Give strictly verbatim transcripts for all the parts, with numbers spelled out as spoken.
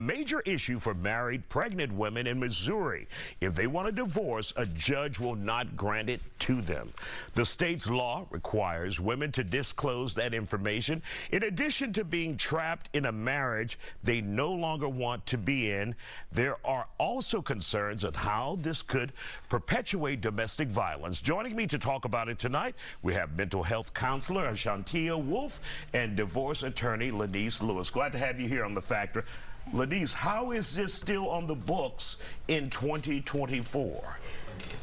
major issue for married pregnant women in Missouri. If they want a divorce, a judge will not grant it to them. The state's law requires women to disclose that information. In addition to being trapped in a marriage they no longer want to be in, there are also concerns on how this could perpetuate domestic violence. Joining me to talk about it tonight, we have mental health counselor Ashantia Wolf and divorce attorney Laniece Lewis. Glad to have you here on The Factor. Laniece, how is this still on the books in twenty twenty-four?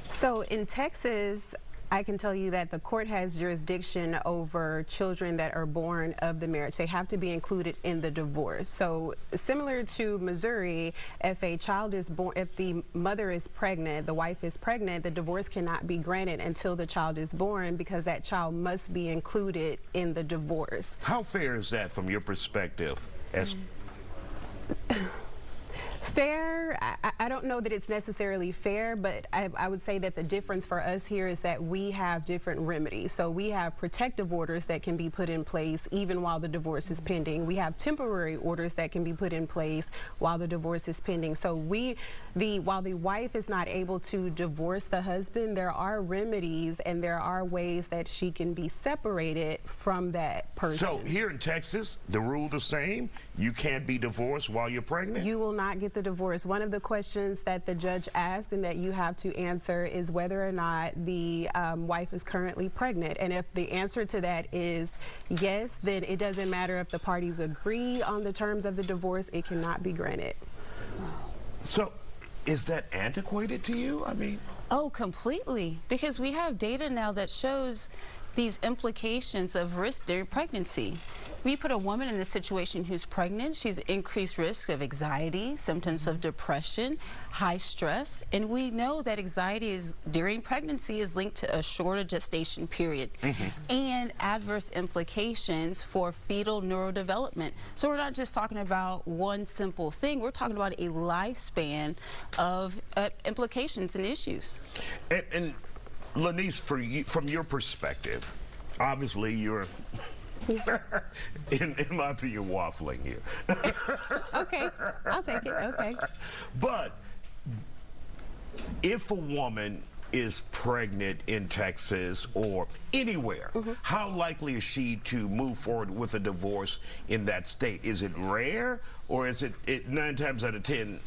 So in Texas, I can tell you that the court has jurisdiction over children that are born of the marriage. They have to be included in the divorce. So similar to Missouri, if a child is born, if the mother is pregnant, the wife is pregnant, the divorce cannot be granted until the child is born, because that child must be included in the divorce. How fair is that from your perspective? As fair, I, I don't know that it's necessarily fair, but I, I would say that the difference for us here is that we have different remedies. So we have protective orders that can be put in place even while the divorce is pending. We have temporary orders that can be put in place while the divorce is pending. So we, the while the wife is not able to divorce the husband, there are remedies and there are ways that she can be separated from that person. So here in Texas, the rule the same? You can't be divorced while you're pregnant? You will not get the divorce. One of the questions that the judge asked and that you have to answer is whether or not the um, wife is currently pregnant. And if the answer to that is yes, then it doesn't matter if the parties agree on the terms of the divorce, it cannot be granted. So is that antiquated to you? I mean, oh, completely, because we have data now that shows these implications of risk during pregnancy. We put a woman in this situation who's pregnant, she's increased risk of anxiety, symptoms of depression, high stress, and we know that anxiety is during pregnancy is linked to a shorter gestation period mm-hmm. and adverse implications for fetal neurodevelopment. So we're not just talking about one simple thing, we're talking about a lifespan of uh, implications and issues. And, and Laniece, for you, from your perspective, obviously you're, in, in my opinion, waffling here. Okay, I'll take it, okay. But if a woman is pregnant in Texas or anywhere, mm-hmm. how likely is she to move forward with a divorce in that state? Is it rare, or is it, it nine times out of ten,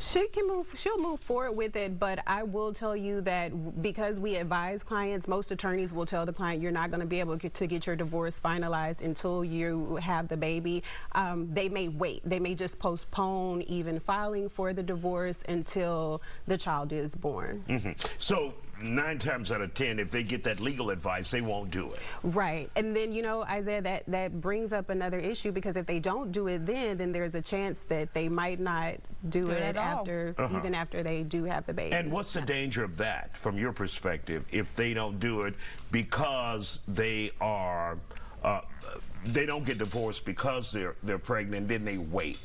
She can move, she'll move forward with it, but I will tell you that because we advise clients, most attorneys will tell the client, you're not gonna be able to get your divorce finalized until you have the baby. Um, they may wait, they may just postpone even filing for the divorce until the child is born. Mm-hmm. So nine times out of ten, if they get that legal advice, they won't do it. Right, and then, you know, Isiah, that, that brings up another issue, because if they don't do it then, then there's a chance that they might not do, do it, it after, uh-huh. even after they do have the baby. And what's the danger of that, from your perspective, if they don't do it because they are, uh, they don't get divorced because they're, they're pregnant, then they wait?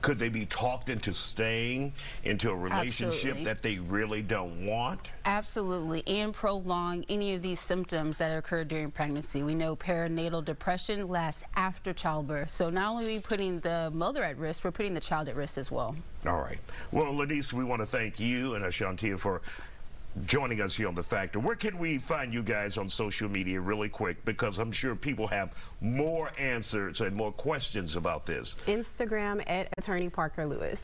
Could they be talked into staying into a relationship Absolutely. That they really don't want? Absolutely, and prolong any of these symptoms that occur during pregnancy. We know perinatal depression lasts after childbirth. So not only are we putting the mother at risk, we're putting the child at risk as well. All right. Well, Laniece, we want to thank you and Ashantia for joining us here on The Factor. Where can we find you guys on social media really quick? Because I'm sure people have more answers and more questions about this. Instagram at Attorney Parker Lewis.